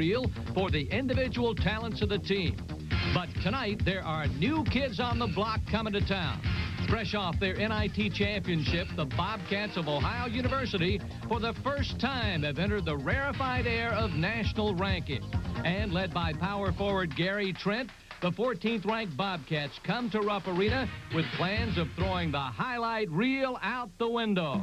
reel for the individual talents of the team. But tonight, there are new kids on the block coming to town. Fresh off their NIT championship, the Bobcats of Ohio University, for the first time, have entered the rarefied air of national ranking. And led by power forward Gary Trent, the 14th-ranked Bobcats come to Rupp Arena with plans of throwing the highlight reel out the window.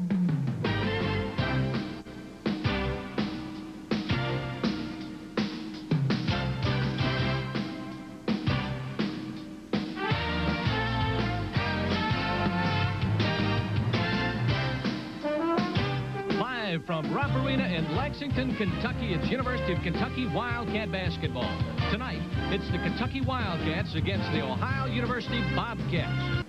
From Rupp Arena in Lexington, Kentucky, it's University of Kentucky Wildcat basketball. Tonight, it's the Kentucky Wildcats against the Ohio University Bobcats.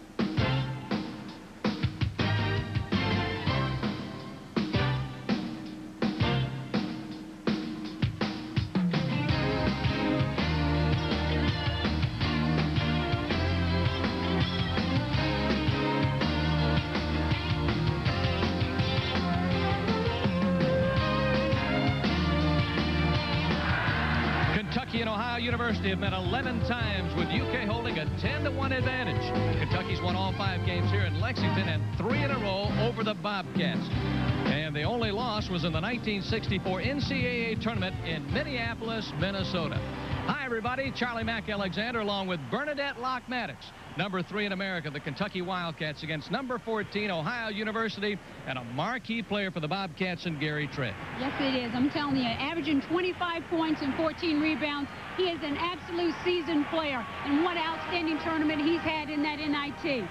University have met 11 times, with UK holding a 10-to-1 advantage. Kentucky's won all 5 games here in Lexington and 3 in a row over the Bobcats. And the only loss was in the 1964 NCAA tournament in Minneapolis, Minnesota. Hi, everybody. Charlie Mack Alexander along with Bernadette Locke-Maddox. Number 3 in America, the Kentucky Wildcats against number 14, Ohio University, and a marquee player for the Bobcats and Gary Trent. Yes, it is. I'm telling you, averaging 25 points and 14 rebounds. He is an absolute seasoned player, and what outstanding tournament he's had in that NIT.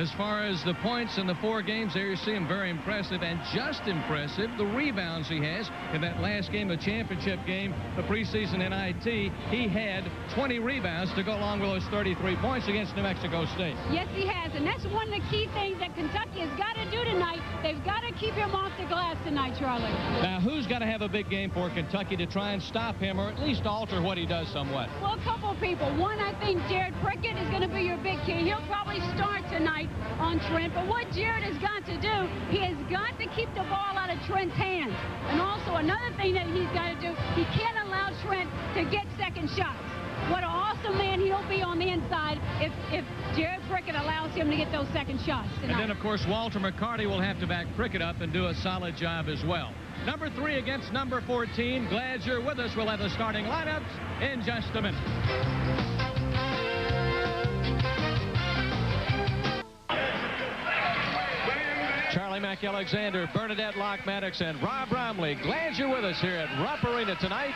As far as the points in the 4 games there, you see him very impressive, and just impressive, the rebounds he has. In that last game, the championship game, the preseason NIT, he had 20 rebounds to go along with those 33 points against New Mexico State. Yes, he has, and that's one of the key things that Kentucky has got to do tonight. They've got to keep him off the glass tonight, Charlie. Now, who's got to have a big game for Kentucky to try and stop him, or at least alter what he does somewhat? Well, a couple people. One, I think Jared Prickett is going to be your big key. He'll probably start tonight on Trent, but what Jared has got to do, he has got to keep the ball out of Trent's hands. And also another thing that he's got to do, he can't allow Trent to get second shots. What an awesome man he'll be on the inside if Jared Prickett allows him to get those second shots tonight. And then, of course, Walter McCarty will have to back Prickett up and do a solid job as well. Number 3 against number 14. Glad you're with us. We'll have the starting lineups in just a minute. Charlie Mack Alexander, Bernadette Locke-Maddox, and Rob Bromley. Glad you're with us here at Rupp Arena tonight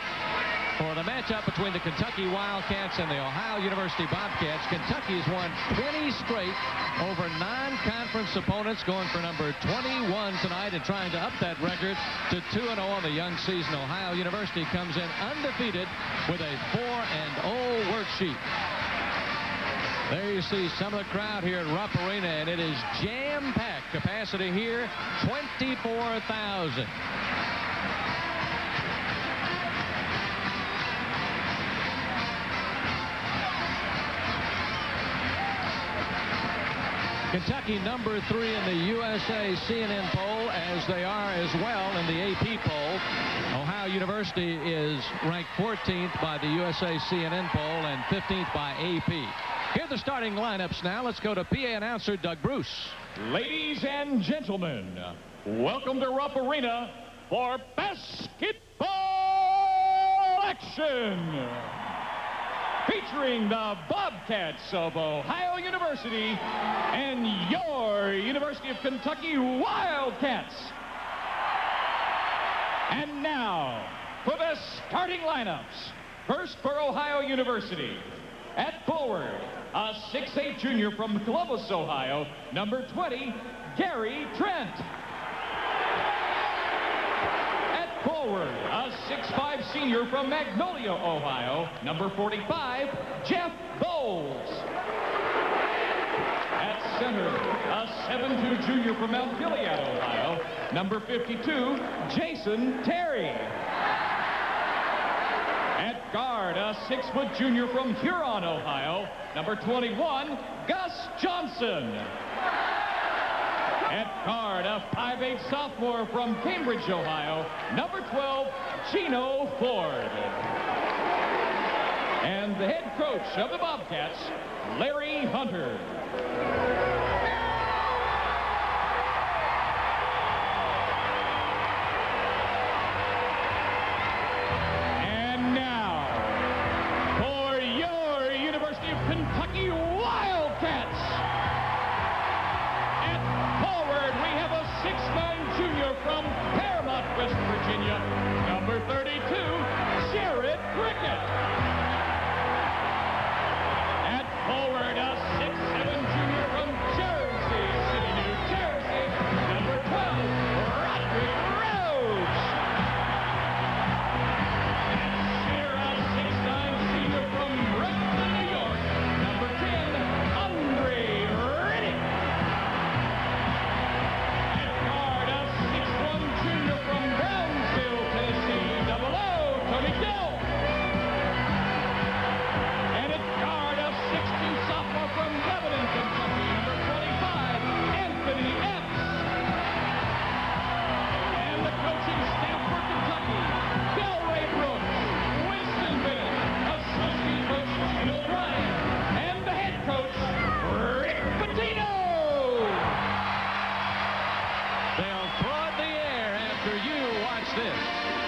for the matchup between the Kentucky Wildcats and the Ohio University Bobcats. Kentucky's won 20 straight over non-conference opponents, going for number 21 tonight and trying to up that record to 2-0 on the young season. Ohio University comes in undefeated with a 4-0 worksheet. There you see some of the crowd here at Rupp Arena, and it is jam-packed. Capacity here, 24,000. Kentucky number 3 in the USA CNN poll, as they are as well in the AP poll. Ohio University is ranked 14th by the USA CNN poll and 15th by AP. Here are the starting lineups now. Let's go to PA announcer Doug Bruce. Ladies and gentlemen, welcome to Rupp Arena for basketball action, featuring the Bobcats of Ohio University and your University of Kentucky Wildcats. And now for the starting lineups. First for Ohio University. At forward, a 6'8 junior from Columbus, Ohio, number 20, Gary Trent. At forward, a 6'5 senior from Magnolia, Ohio, number 45, Jeff Bowles. At center, a 7'2 junior from Mount Gilead, Ohio, number 52, Jason Terry. At guard, a 6-foot junior from Huron, Ohio, number 21, Gus Johnson. At guard, a 5'8" sophomore from Cambridge, Ohio, number 12, Gino Ford. And the head coach of the Bobcats, Larry Hunter. And now, for your University of Kentucky Wildcats, at forward we have a 6'9" junior from Paramount, West Virginia, number 32, Jared Prickett. Forward, a 6'7" junior from Jersey City, New Jersey, number 12, Rodney Rhodes. And here, a 6'9" senior from Brooklyn, New York, number 10, Andre Riddick. At guard, a 6'1" junior from Brownsville, Tennessee, double O, Tony Gill. They'll throw it in the air after you watch this.